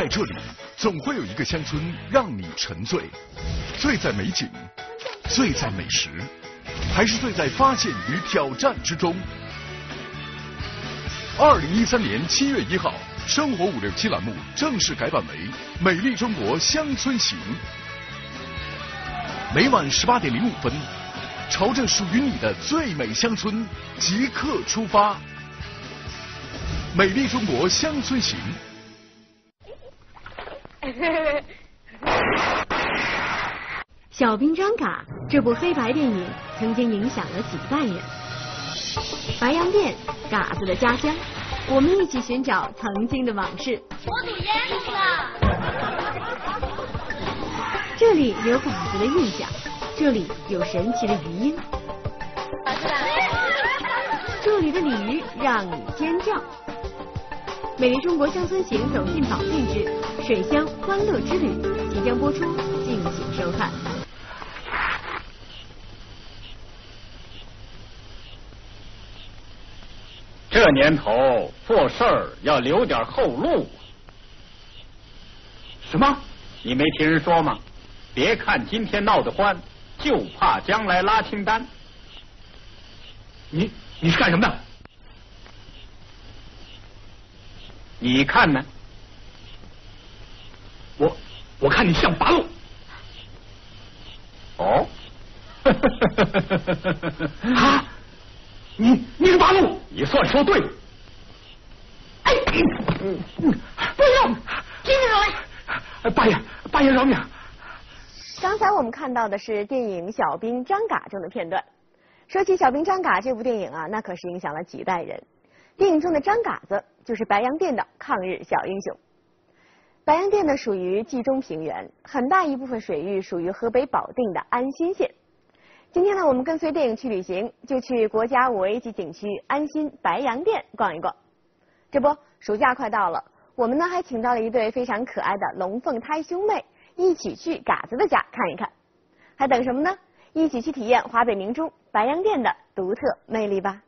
在这里，总会有一个乡村让你沉醉，醉在美景，醉在美食，还是醉在发现与挑战之中。2013年7月1号，生活567栏目正式改版为《美丽中国乡村行》。每晚18:05，朝着属于你的最美乡村即刻出发。美丽中国乡村行。 小兵张嘎这部黑白电影曾经影响了几代人。白洋淀，嘎子的家乡，我们一起寻找曾经的往事。我堵烟囱了。这里有嘎子的印象，这里有神奇的鱼鹰，这里的鲤鱼让你尖叫。美丽中国乡村行走进保定之。 水乡欢乐之旅即将播出，敬请收看。这年头做事儿要留点后路。什么？你没听人说吗？别看今天闹得欢，就怕将来拉清单。你是干什么的？你看呢？ 我看你像八路。哦，啊，你是八路，你算说对了。哎，不行，停下来！八爷饶命！刚才我们看到的是电影《小兵张嘎》中的片段。说起《小兵张嘎》这部电影啊，那可是影响了几代人。电影中的张嘎子就是白洋淀的抗日小英雄。 白洋淀呢属于冀中平原，很大一部分水域属于河北保定的安新县。今天呢，我们跟随电影去旅行，就去国家5A级景区安新白洋淀逛一逛。这不，暑假快到了，我们呢还请到了一对非常可爱的龙凤胎兄妹，一起去嘎子的家看一看。还等什么呢？一起去体验华北明珠白洋淀的独特魅力吧。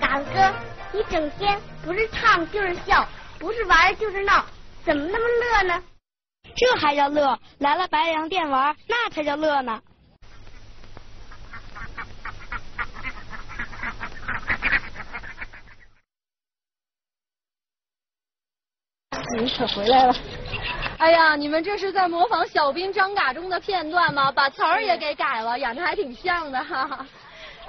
嘎子哥，你整天不是唱就是笑。 不是玩就是闹，怎么那么乐呢？这还叫乐？来了白洋淀玩，那才叫乐呢。你们可回来了！哎呀，你们这是在模仿《小兵张嘎》中的片段吗？把词儿也给改了，演的还挺像的哈哈。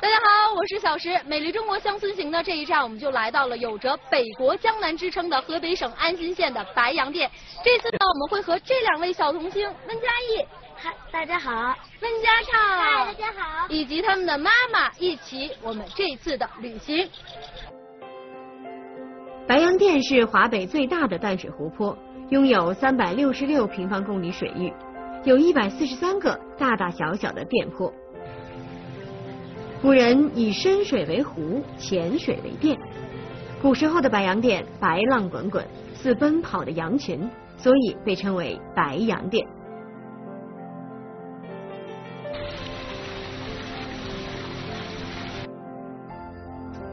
大家好，我是小石。美丽中国乡村行的这一站，我们就来到了有着北国江南之称的河北省安新县的白洋淀。这次呢，我们会和这两位小童星温嘉译，嗨，大家好；温嘉畅，嗨，大家好，以及他们的妈妈一起，我们这次的旅行。白洋淀是华北最大的淡水湖泊，拥有366平方公里水域，有143个大大小小的淀坡。 古人以深水为湖，浅水为淀。古时候的白洋淀白浪滚滚，似奔跑的羊群，所以被称为白洋淀。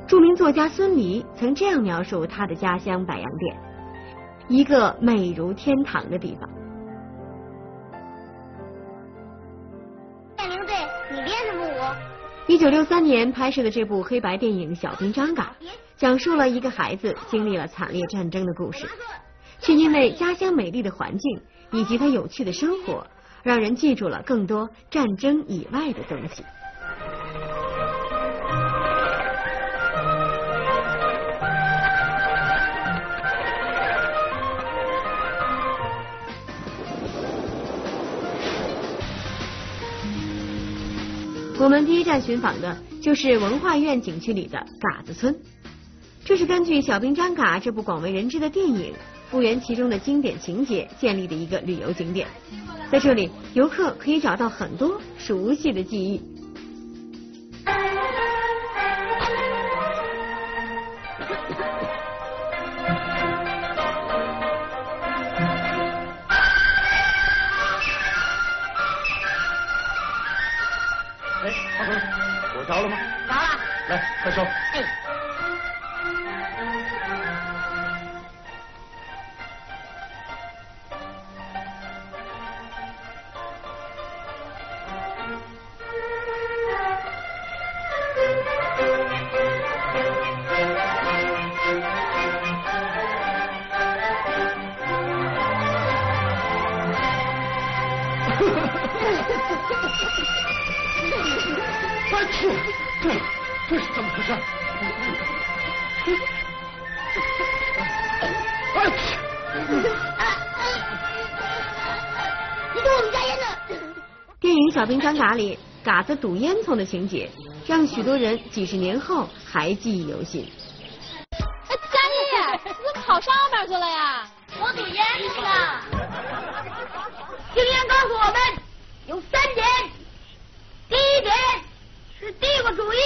著名作家孙犁曾这样描述他的家乡白洋淀：一个美如天堂的地方。 1963年拍摄的这部黑白电影《小兵张嘎》，讲述了一个孩子经历了惨烈战争的故事，却因为家乡美丽的环境以及他有趣的生活，让人记住了更多战争以外的东西。我们第一站寻访的就是文化院景区里的嘎子村，这是根据《小兵张嘎》这部广为人知的电影复原其中的经典情节建立的一个旅游景点。在这里，游客可以找到很多熟悉的记忆。着了吗？着了。来，快收。哎。哎，这是怎么回事？哎，你看我们家烟呢？电影《小兵张嘎》里，嘎子堵烟囱的情节，让许多人几十年后还记忆犹新。哎，佳丽，你怎么跑上面去了呀？我堵烟去了。经验告诉我们，有3点。第一点是帝国主义，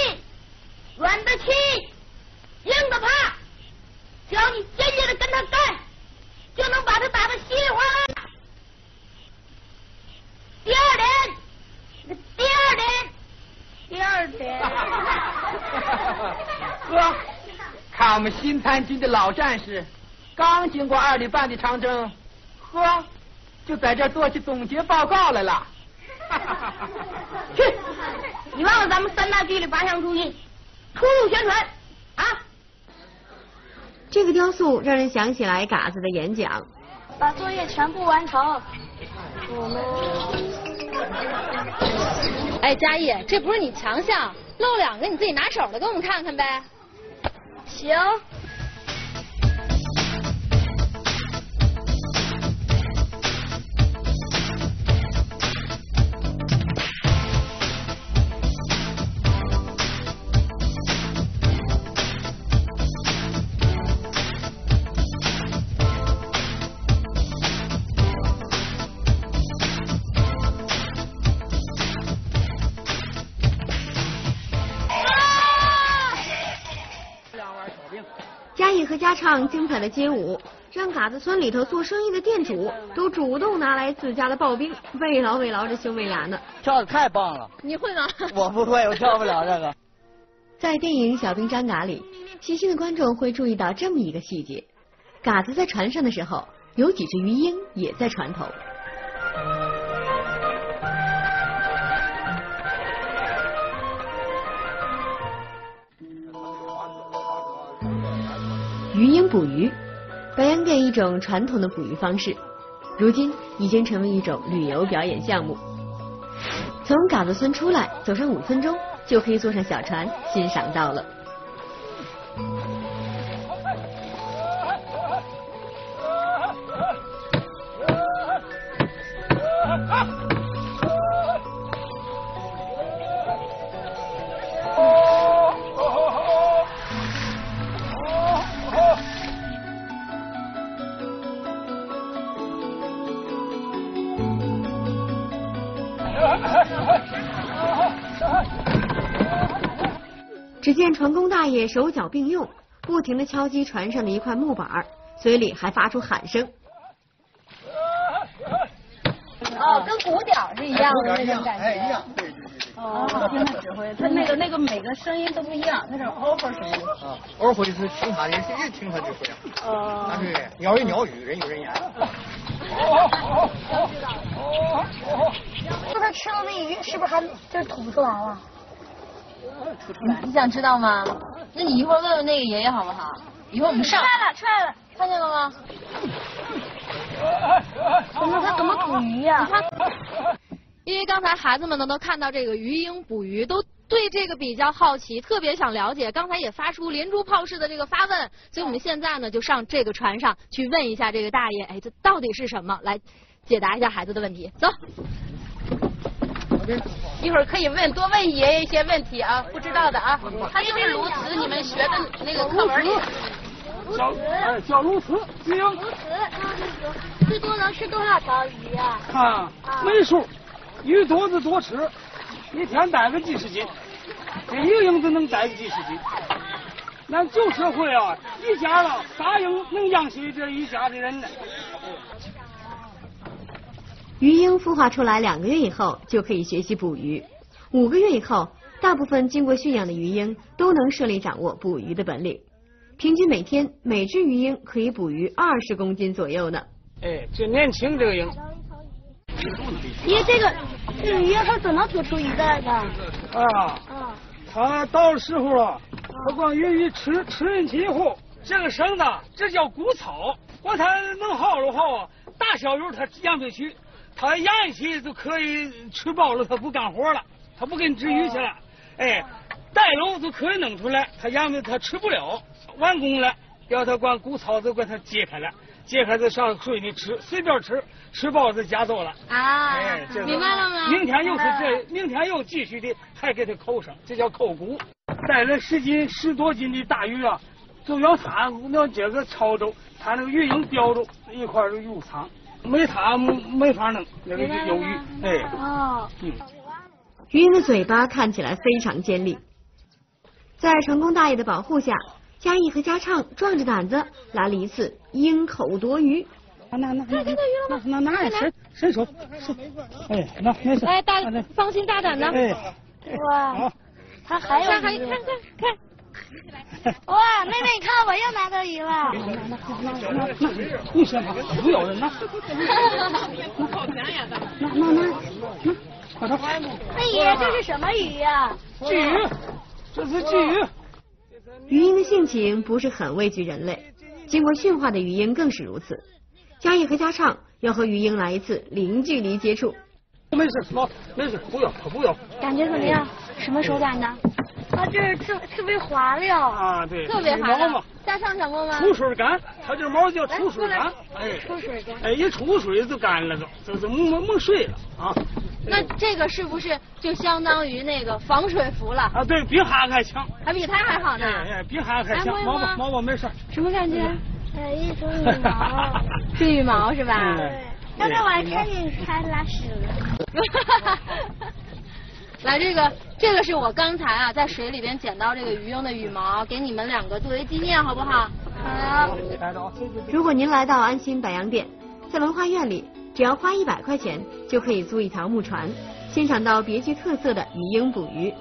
软的欺，硬的怕。只要你坚决的跟他干，就能把他打得稀里哗啦。第二点。哥，看我们新参军的老战士，刚经过2里半的长征，呵，就在这儿做起总结报告来了。去，你忘了咱们3大纪律8项注意，突入宣传啊！这个雕塑让人想起来嘎子的演讲。把作业全部完成。我们。哎，佳艺，这不是你强项，露2个你自己拿手的给我们看看呗。行。加上精彩的街舞，让嘎子村里头做生意的店主都主动拿来自家的刨冰，慰劳这兄妹俩呢。跳的太棒了！你会吗？我不会，我跳不了这个。在电影《小兵张嘎》里，细心的观众会注意到这么一个细节：嘎子在船上的时候，有几只鱼鹰也在船头。鱼鹰捕鱼，白洋淀一种传统的捕鱼方式，如今已经成为一种旅游表演项目。从嘎子村出来，走上5分钟就可以坐上小船欣赏到了。只见船工大爷手脚并用，不停地敲击船上的一块木板，嘴里还发出喊声。哦，跟鼓点是一样的那种感觉。哎，一样，对对对。哦，听他指挥，他那个每个声音都不一样，他是 over 声音。啊 ，over 就是听他的，人谁听他指挥。哦。那是鸟有鸟语，人有人言。哦。那他吃了那鱼，是不是还就是吐不出来了？你想知道吗？那你一会儿问问那个爷爷好不好？一会儿我们上。出来了，看见了吗？他怎么捕鱼呀？因为刚才孩子们呢都看到这个鱼鹰捕鱼，都对这个比较好奇，特别想了解。刚才也发出连珠炮式的这个发问，所以我们现在呢就上这个船上去问一下这个大爷，哎，这到底是什么？来解答一下孩子的问题。走。一会儿可以多问爷爷一些问题啊，不知道的啊。他就是鸬鹚，你们学的那个课文里。小鸬鹚，鱼鹰。鸬鹚，最多能吃多少条鱼啊？啊，没数，鱼肚子多吃，一天逮个几十斤，这一个鹰子能逮个几十斤。那就社会啊，一家了，啥鹰能养起这一家的人呢？鱼鹰孵化出来2个月以后就可以学习捕鱼，5个月以后，大部分经过驯养的鱼鹰都能顺利掌握捕鱼的本领。平均每天每只鱼鹰可以捕鱼20公斤左右呢。哎，这年轻这个鹰，因为这个鱼鹰它总能吐出鱼蛋的。啊，它到时候了，它光鱼吃人气以后，这个绳子这叫骨草，把它弄好了后，大小鱼它养不起。他养起就可以吃饱了，他不干活了，他不给你治鱼去了。哎，带篓就可以弄出来，他养的他吃不了，完工了，要他管谷草子管他揭开了。 揭开就上水里吃，随便吃，吃饱就夹走了。啊，哎，明白了吗？明天又是这，明天又继续的，还给它扣上，这叫扣骨。带了10斤、10多斤的大鱼啊，就要他那这个潮州，他那个鱼影标着一块儿入仓，没他没法弄那个有鱼。哎，哦，嗯，鱼影的嘴巴看起来非常尖利，在成功大爷的保护下。 嘉义和嘉畅壮着胆子来了一次鹰口夺鱼。拿，看到鱼了吗？拿也伸伸手，哎，拿没事。哎，大放心大胆的。哎，哇，他还有。看看。哇，妹妹，你看我又拿到鱼了。拿，你先拿，不要人拿。好便宜啊！拿，快点。那爷，这是什么鱼呀？鲫鱼，这是鲫鱼。 鱼鹰的性情不是很畏惧人类，经过驯化的鱼鹰更是如此。嘉义和嘉畅要和鱼鹰来一次零距离接触。没事，妈，没事，不要，不要。感觉怎么样？什么手感呢？啊，这是特别滑溜啊，对，特别滑溜。嘉畅想过吗？出水干，它这毛叫出水干，哎，出水干，哎，一出水就干了，就没水了啊。 那这个是不是就相当于那个防水服了？啊，对比它还强，还比它还好呢。哎，比它还强。毛毛毛毛没事。什么感觉？哎，一头羽毛。是羽毛是吧？对。刚才我还看见它拉屎了。来，这个是我刚才啊在水里边捡到这个鱼鹰的羽毛，给你们两个作为纪念，好不好？好。如果您来到安心百洋店，在文化院里。 只要花100块钱就可以租一条木船，欣赏到别具特色的鱼鹰捕鱼。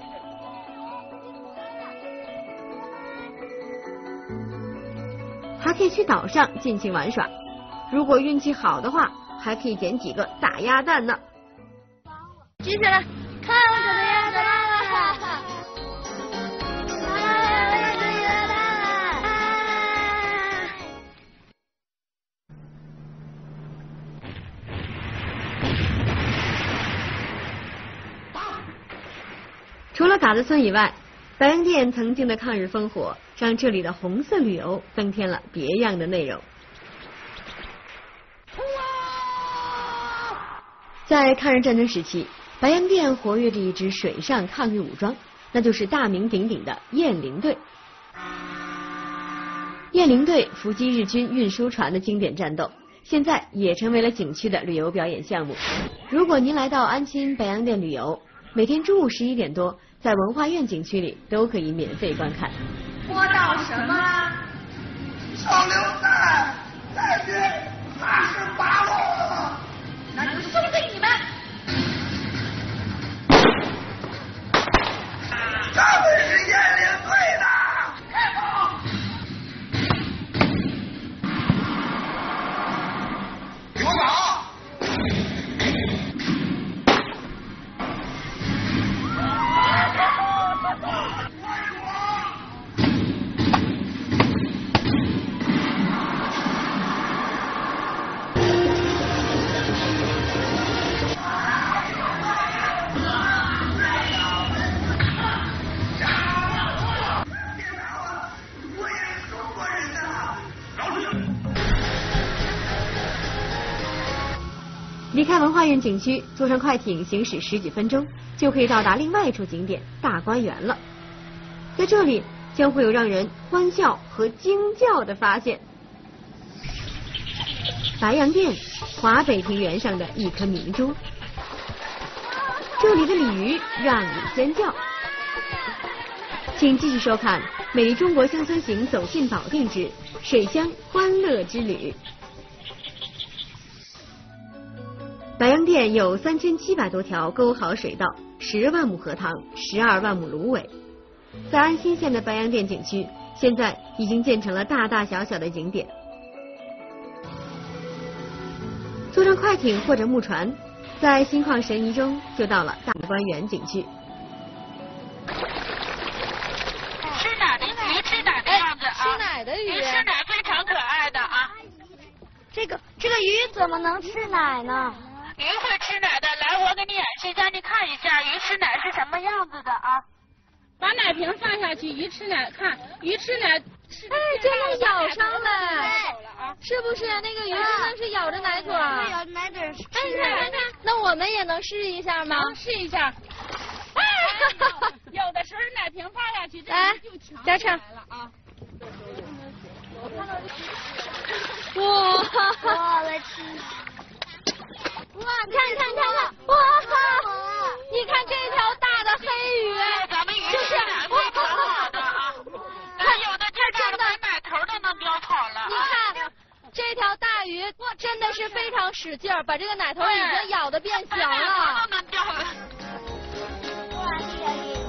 还可以去岛上尽情玩耍，如果运气好的话，还可以捡几个大鸭蛋呢。举起来，看我捡的鸭蛋了！我要捡鸭蛋了！ 除了嘎子村以外，百洋店曾经的抗日烽火，让这里的红色旅游增添了别样的内容。在抗日战争时期，百洋店活跃着一支水上抗日武装，那就是大名鼎鼎的雁翎队。雁翎队伏击日军运输船的经典战斗，现在也成为了景区的旅游表演项目。如果您来到安心百洋店旅游， 每天中午11点多，在文化院景区里都可以免费观看。摸到什么了？手榴弹，太君，38路，那就送给你们。他们是雁翎队的。开炮！给我打！ 离开文化院景区，坐上快艇行驶10几分钟，就可以到达另外一处景点大观园了。在这里，将会有让人欢笑和惊叫的发现。白洋淀，华北平原上的一颗明珠。这里的鲤鱼让你尖叫。请继续收看《美丽中国乡村行走进保定之水乡欢乐之旅》。 百洋淀有3700多条沟壕水道、10万亩荷塘、12万亩芦苇。在安新县的百洋淀景区，现在已经建成了大大小小的景点。坐上快艇或者木船，在心旷神怡中就到了大观园景区。吃奶的鱼，吃奶的样子啊！吃奶的鱼，吃奶非常可爱的啊！这个鱼怎么能吃奶呢？鱼会吃奶的，来，我给你演示一下，你看一下鱼吃奶是什么样子的啊？把奶瓶放下去，鱼吃奶，看鱼吃奶，哎，真的咬伤了，是不是？那个鱼真的是咬着奶嘴，咬着奶嘴。哎，你看，看，看，那我们也能试一下吗？试一下。哎，有的时候奶瓶放下去，哎，就夹上来了啊。 哇！我去！哇，看！哇！你看这条大的黑鱼，咱们鱼是哇！它有的这真的奶头都能叼跑了。你看这条大鱼真的是非常使劲儿，把这个奶头已经咬得变小了。都能叼了。哇！这个。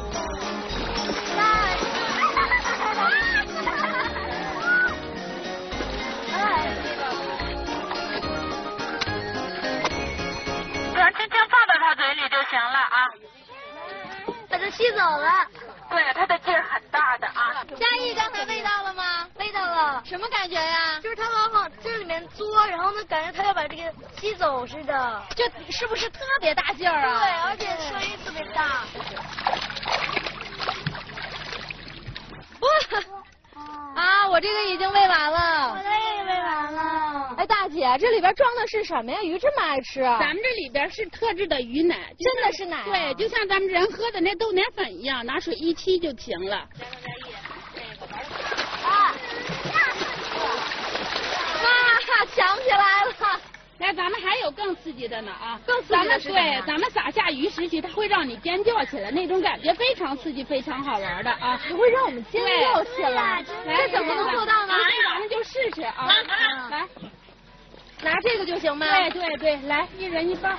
轻轻放到他嘴里就行了啊，把它吸走了。对，它的劲儿很大的啊。佳艺刚才喂到了吗？喂到了。什么感觉呀？就是它往这里面嘬，然后呢，感觉它要把这个吸走似的。就是不是特别大劲儿啊？对，而且声音特别大。哇！啊，我这个已经喂完了。我的也喂完了。 哎，大姐，这里边装的是什么呀？鱼这么爱吃，咱们这里边是特制的鱼奶，真的是奶、啊。对，就像咱们人喝的那豆奶粉一样，拿水一沏就行了。啊！想起来了，来，咱们还有更刺激的呢啊！更刺激的是对，咱们撒下鱼食去，它会让你尖叫起来，那种感觉非常刺激，非常好玩的啊！它会让我们尖叫起来，这怎么能做到呢？咱们就试试啊！来。 拿这个就行吗？对，来，一人一半。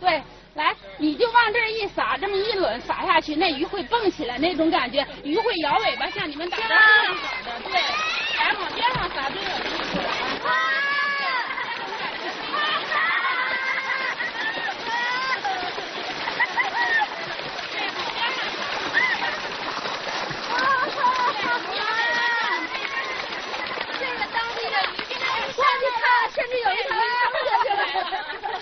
对，来，你就往这儿一撒，这么一抡撒下去，那鱼会蹦起来，那种感觉，鱼会摇尾巴，像你们打边上撒的，对，来往边上撒就有意思了。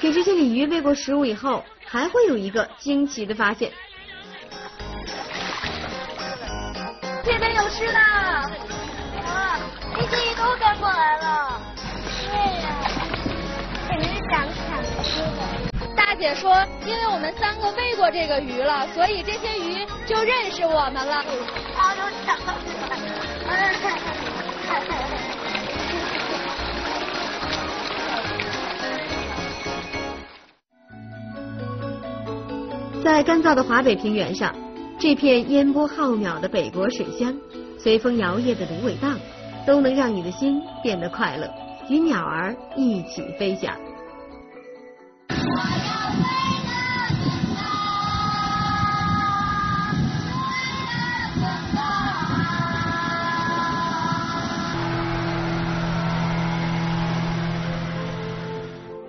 可是这里鱼喂过食物以后，还会有一个惊奇的发现。这边有吃的，啊，这些鱼都跟过来了。对呀，感觉是想吃的。大姐说，因为我们三个喂过这个鱼了，所以这些鱼就认识我们了。好有想到的。 在干燥的华北平原上，这片烟波浩渺的北国水乡，随风摇曳的芦苇荡，都能让你的心变得快乐，与鸟儿一起飞翔。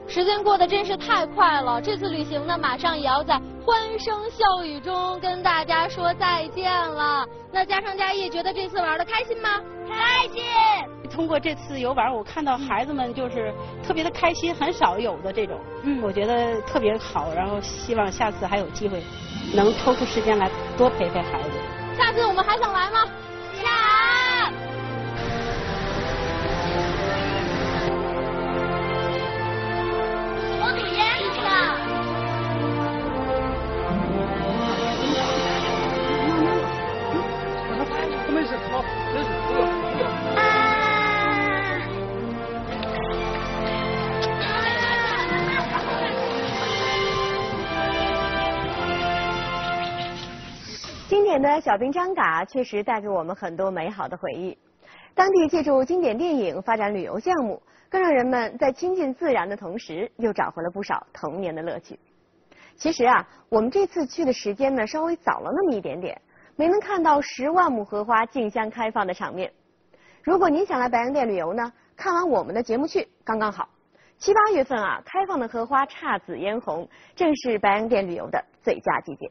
时间过得真是太快了，这次旅行呢，马上也要在欢声笑语中跟大家说再见了。那佳成佳艺觉得这次玩的开心吗？开心。通过这次游玩，我看到孩子们就是特别的开心，很少有的这种，我觉得特别好。然后希望下次还有机会能抽出时间来多陪陪孩子。下次我们还想来吗？想。 经典的小冰张嘎确实带给我们很多美好的回忆。当地借助经典电影发展旅游项目，更让人们在亲近自然的同时，又找回了不少童年的乐趣。其实啊，我们这次去的时间呢，稍微早了那么一点点。 没能看到10万亩荷花竞相开放的场面。如果您想来白洋淀旅游呢，看完我们的节目去刚刚好。7、8月份啊，开放的荷花姹紫嫣红，正是白洋淀旅游的最佳季节。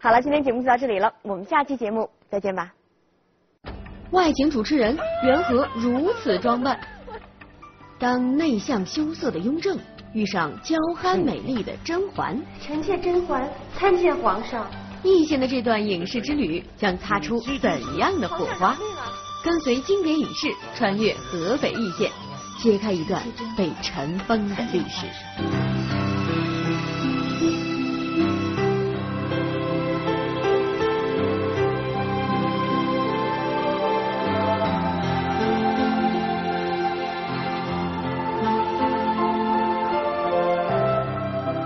好了，今天节目就到这里了，我们下期节目再见吧。外景主持人袁和如此装扮，当内向羞涩的雍正遇上娇憨美丽的甄嬛，臣妾甄嬛参见皇上。奕现的这段影视之旅将擦出怎样的火花？跟随经典影视穿越河北易县，揭开一段被尘封的历史。